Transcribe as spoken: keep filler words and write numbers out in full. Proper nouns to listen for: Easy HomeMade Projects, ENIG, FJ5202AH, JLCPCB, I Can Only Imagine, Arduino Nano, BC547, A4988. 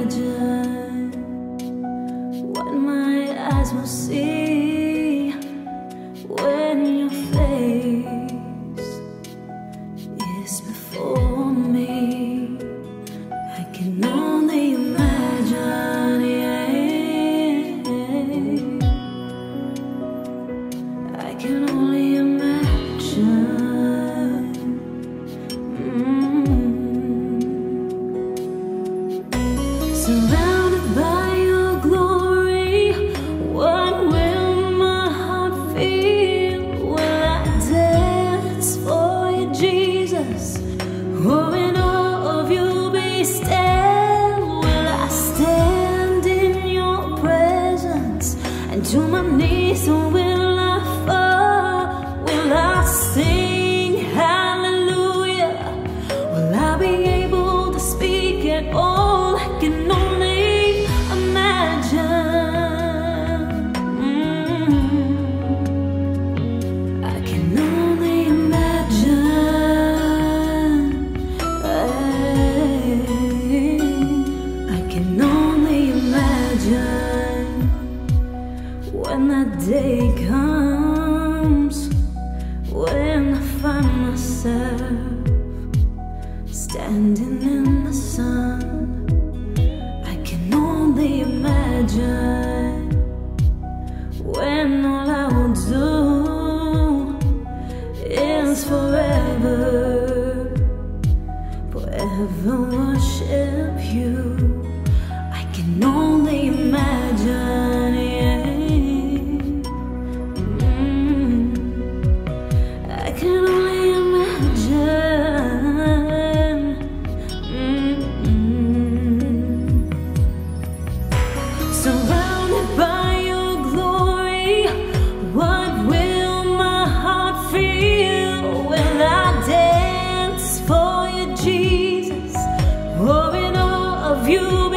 imagine what my eyes will see when your face is before me. I can only imagine, yeah. I can only imagine. Surrounded by your glory, what will my heart feel? Will I dance for you, Jesus? Or in awe of you be still? Will I stand in your presence? And to my knees will I fall? Will I sing hallelujah? Will I be able to speak at all? I can only imagine. Mm-hmm. I can only imagine. Hey. I can only imagine when that day comes, when I find myself standing in the sun. Imagine when all I will do is forever, forever worship you. I can only imagine, yeah. mm. I can only imagine. Surrounded by your glory, what will my heart feel? Will I dance for you, Jesus? Or in awe of you?